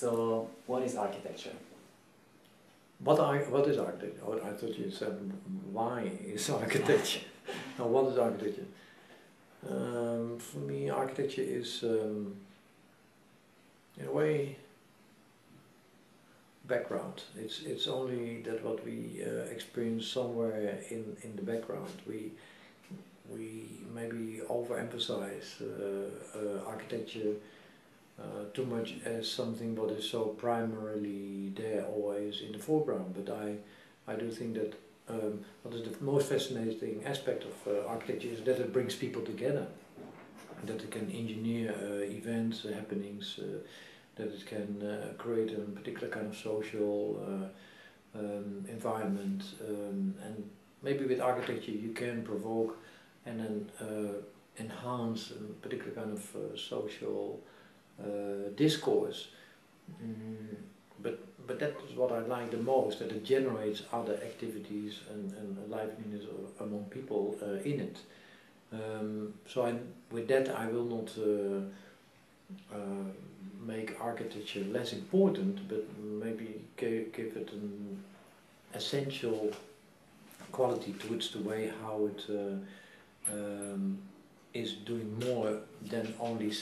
So what is architecture? What is architecture? Oh, I thought you said why is architecture? Now, what is architecture? For me, architecture is, in a way, background. It's only that what we experience somewhere in the background. We maybe overemphasize architecture too much as something what is so primarily there always in the foreground. But I do think that what is the most fascinating aspect of architecture is that it brings people together, that it can engineer events, happenings, that it can create a particular kind of social environment, and maybe with architecture you can provoke and then enhance a particular kind of social discourse. But that is what I like the most, that it generates other activities and liveliness among people in it. With that I will not make architecture less important, but maybe give it an essential quality towards the way how it is doing more than only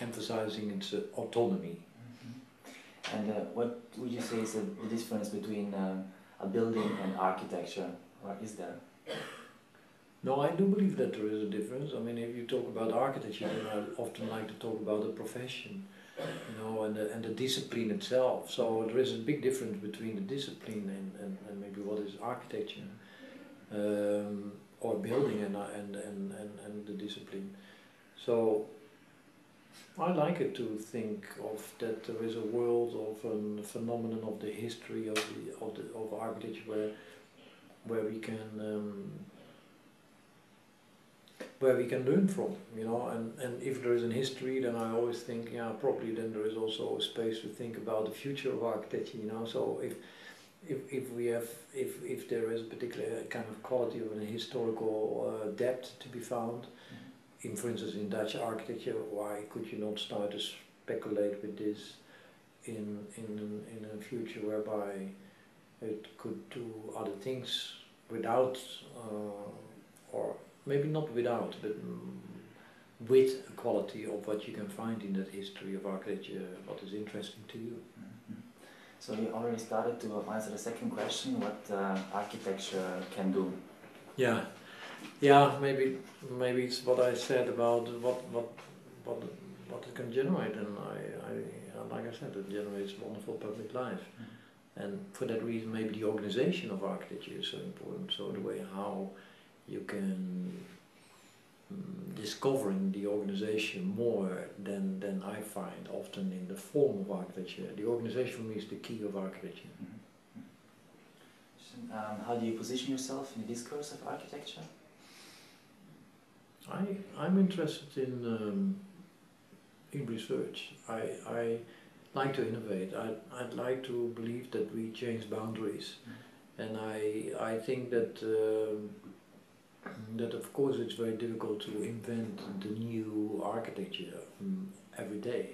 emphasizing its autonomy. Mm-hmm. And what would you say is the difference between a building and architecture, or is there? No, I do believe that there is a difference. I mean, if you talk about architecture, then I often like to talk about the profession, you know, and the discipline itself. So there is a big difference between the discipline and maybe what is architecture, or building and the discipline. So I like it to think of that there is a world of a phenomenon of the history of architecture where we can learn from, you know, and if there is a history, then I always think, yeah, probably then there is also a space to think about the future of architecture, you know. So if there is a particular kind of quality of a historical depth to be found, in, for instance, in Dutch architecture, why could you not start to speculate with this in a future whereby it could do other things without, or maybe not without, but with a quality of what you can find in that history of architecture, what is interesting to you. Mm-hmm. So you already started to answer the second question, what architecture can do. Yeah. Yeah, maybe it's what I said about what it can generate, and I like I said, it generates wonderful public life, and for that reason maybe the organization of architecture is so important. So the way how you can discovering the organization more than I find often in the form of architecture. The organization for me is the key of architecture. How do you position yourself in the discourse of architecture? I'm interested in research. I like to innovate. I'd like to believe that we change boundaries, and I think that that of course it's very difficult to invent the new architecture every day.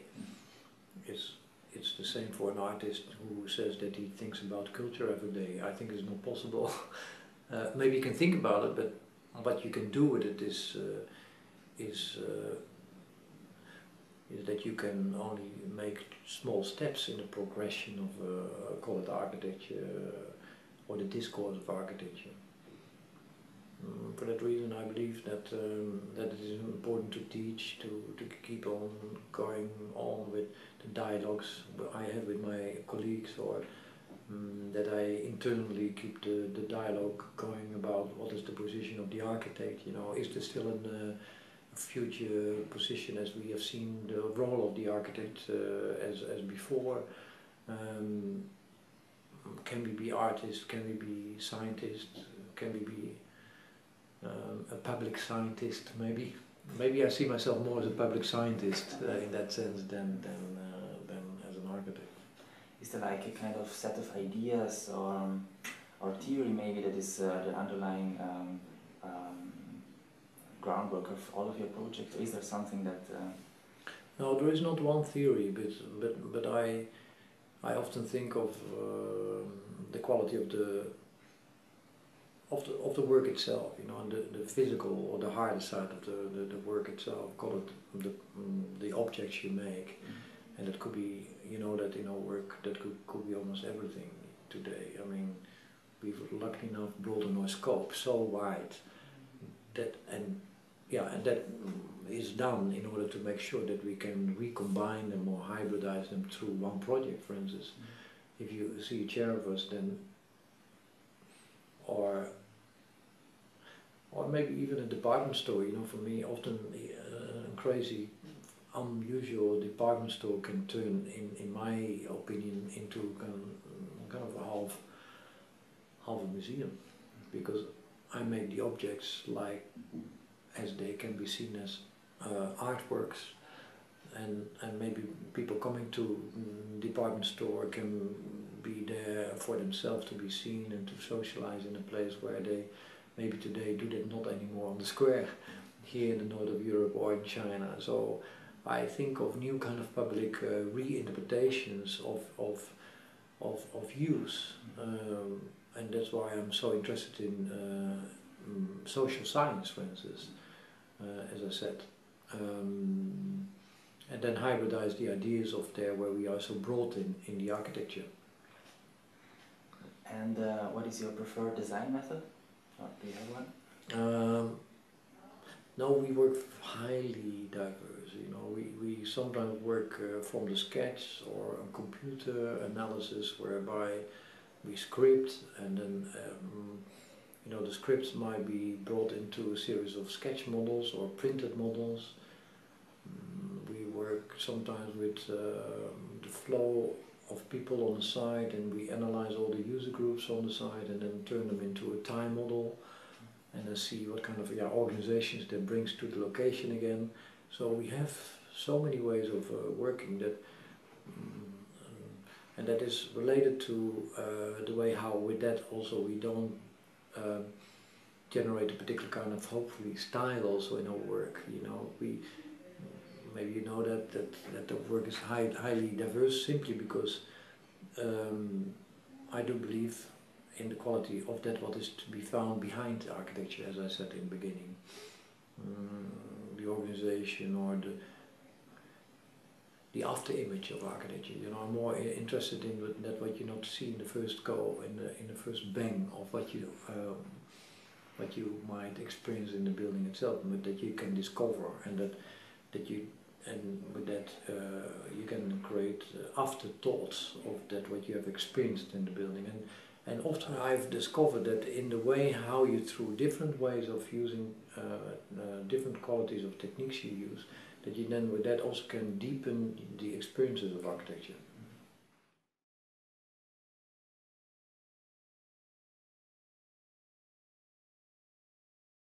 It's the same for an artist who says that he thinks about culture every day. I think it's not possible. Maybe you can think about it, but what you can do with it is that you can only make small steps in the progression of call it architecture or the discourse of architecture. For that reason, I believe that that it is important to teach, to keep on going on with the dialogues I have with my colleagues, or that I internally keep the dialogue going about what is the position of the architect. You know, is there still a future position as we have seen the role of the architect as before? Can we be artists? Can we be scientists? Can we be a public scientist, maybe? Maybe I see myself more as a public scientist in that sense than as an architect. Is there like a kind of set of ideas or theory maybe that is the underlying groundwork of all of your projects? Is there something that No, there is not one theory, but I often think of the quality of the work itself, you know, and the physical or the harder side of the work itself. Call it the objects you make, and it could be, you know, that in our work that could be almost everything today. I mean, we were lucky enough broaden our scope so wide that and that is done in order to make sure that we can recombine them or hybridize them through one project. For instance, if you see a chair of us, then or maybe even a department store, you know, for me often a crazy, unusual department store can turn, in my opinion, into kind of a half a museum, because I make the objects like as they can be seen as artworks, and maybe people coming to department store can be there for themselves to be seen and to socialize in a place where they maybe today do that not anymore on the square here in the north of Europe or in China. So I think of new kind of public reinterpretations of use, and that's why I'm so interested in social science, for instance, as I said, and then hybridize the ideas of there where we are so broad in the architecture. And what is your preferred design method? Or do you have one? No, we work highly diverse. You know, we sometimes work from the sketch or a computer analysis, whereby we script, and then you know, the scripts might be brought into a series of sketch models or printed models. We work sometimes with the flow of people on the side, and we analyze all the user groups on the side and then turn them into a time model, and then see what kind of organizations that brings to the location again. So we have so many ways of working that, and that is related to the way how with that also we don't generate a particular kind of hopefully style also in our work. You know, we maybe, you know, that the work is highly diverse simply because I do believe in the quality of that what is to be found behind the architecture, as I said in the beginning, the organization or the after image of architecture. You know, I'm more interested in that what you not see in the first go, in the first bang of what you might experience in the building itself, but that you can discover, and you can create afterthoughts of that what you have experienced in the building. And often I've discovered that in the way how you, through different ways of using different qualities of techniques you use, that you then with that also can deepen the experiences of architecture.